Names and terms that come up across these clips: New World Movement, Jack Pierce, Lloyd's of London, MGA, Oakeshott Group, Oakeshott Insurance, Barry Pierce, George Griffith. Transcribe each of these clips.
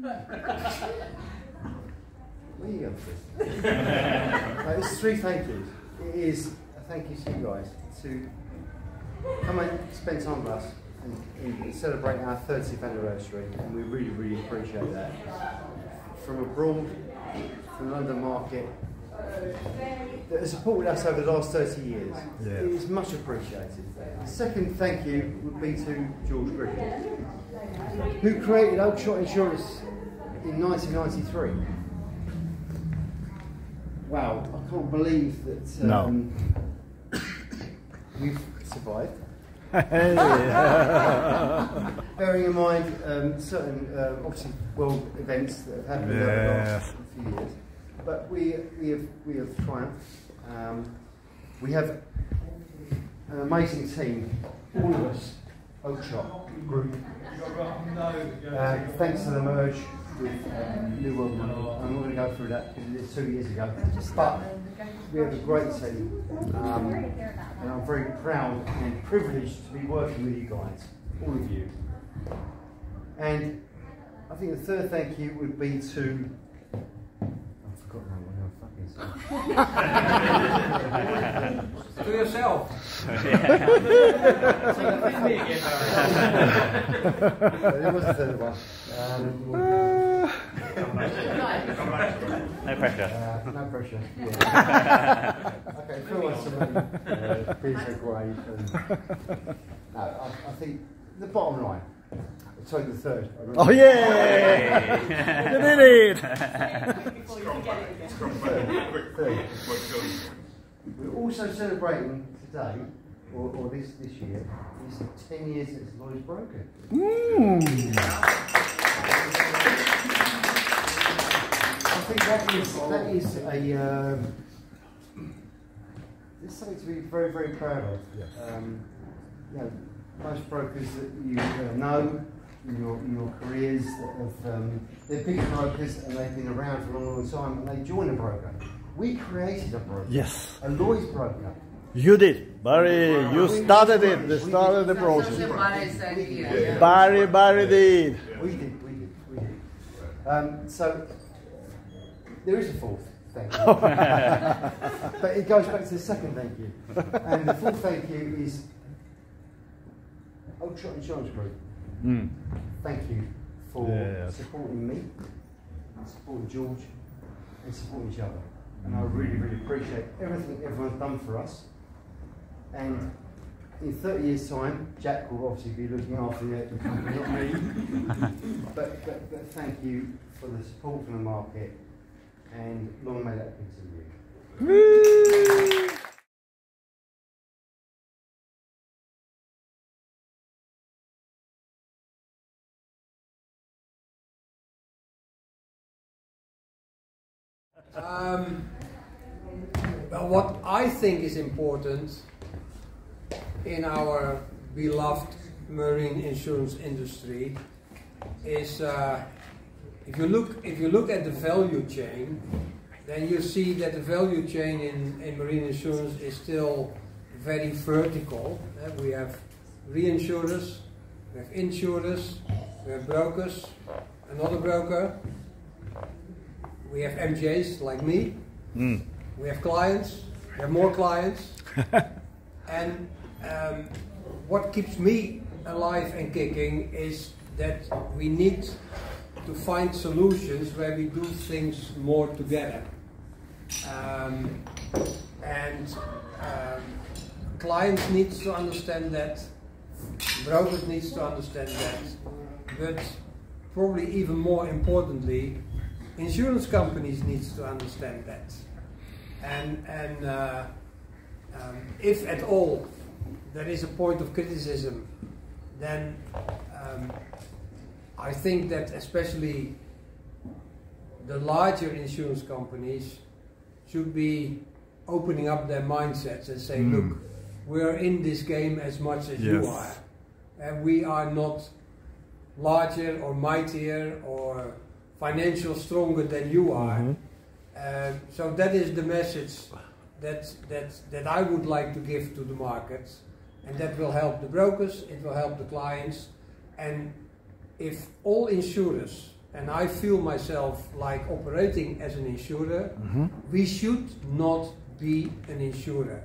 Where are you going for this? Right, it's three thank yous. It is a thank you to you guys to come and spend time with us and celebrate our 30th anniversary, and we really, really appreciate that. From abroad, from the London market, that has supported us over the last 30 years. Yeah. It is much appreciated. The second thank you would be to George Griffith, who created Oakeshott Insurance in 1993. Wow, I can't believe that we've survived. Bearing in mind certain, obviously, world events that have happened over the last few years. But we have triumphed. We have an amazing team, all of us, Oakeshott Group. Thanks to the merge with New World Movement. I'm not going to go through that because it's 2 years ago. But we have a great team, and I'm very proud and privileged to be working with you guys, all of you. And I think the third thank you would be to. To yourself. There was a third one. No pressure. No pressure. Yeah. Okay, if you want somebody, please are great. No, I think the bottom line. So the third. Oh yeah! You did it! We're also celebrating today, or this year, is 10 years since Lloyd's broken. Mm. I think that is a it's something to be very, very proud of. You know, most brokers that you know in your careers that have they're big brokers and they've been around for a long time, and they join a broker. We created a broker. Yes. A Lloyd's broker. You did, Barry. You started it. They started the process. Barry did. We did. So there is a fourth thank you, but it goes back to the second thank you, and the fourth thank you is Oakeshott Insurance Group. Mm. Thank you for supporting me, and supporting George, and supporting each other. And I really, really appreciate everything everyone's done for us. And in 30 years' time, Jack will obviously be looking after the company, not me. But thank you for the support from the market, and long may that continue. Whee! What I think is important in our beloved marine insurance industry is if you look at the value chain, then you see that the value chain in marine insurance is still very vertical. We have reinsurers, we have insurers, we have brokers, another broker. We have MGAs like me, we have clients, we have more clients, and what keeps me alive and kicking is that we need to find solutions where we do things more together. Clients need to understand that, brokers need to understand that, but probably even more importantly, insurance companies need to understand that, and if at all there is a point of criticism, then I think that especially the larger insurance companies should be opening up their mindsets and saying, look, we're in this game as much as you are, and we are not larger or mightier or financial stronger than you are. So that is the message that I would like to give to the market, and that will help the brokers, it will help the clients, and if all insurers and I feel myself like operating as an insurer, mm-hmm. we should not be an insurer.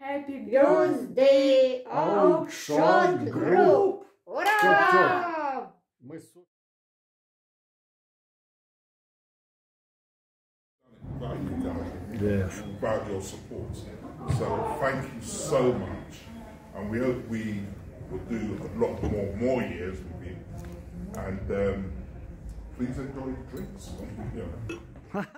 Happy birthday, Oakeshott Group! Hurrah! Yes. About your support. So thank you so much. And we hope we will do a lot more years with you. And please enjoy the drinks.